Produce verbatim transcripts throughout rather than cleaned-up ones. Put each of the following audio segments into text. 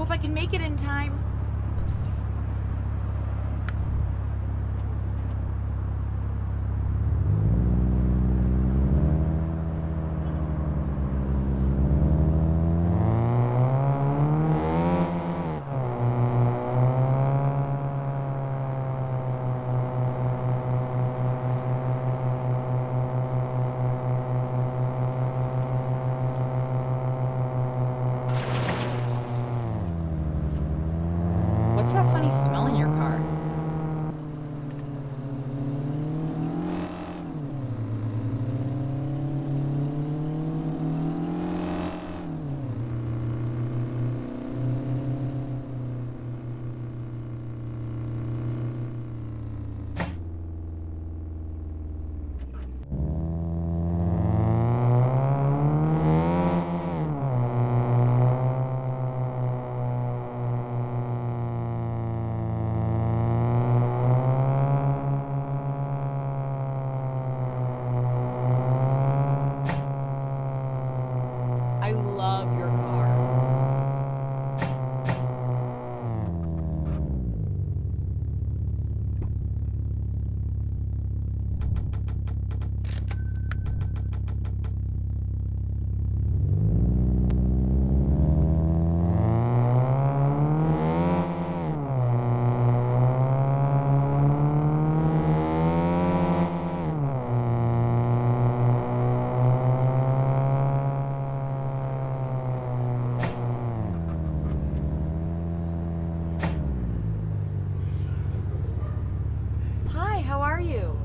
hope I can make it in time. What's that funny smell in your car? I love your car. How are you?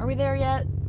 Are we there yet?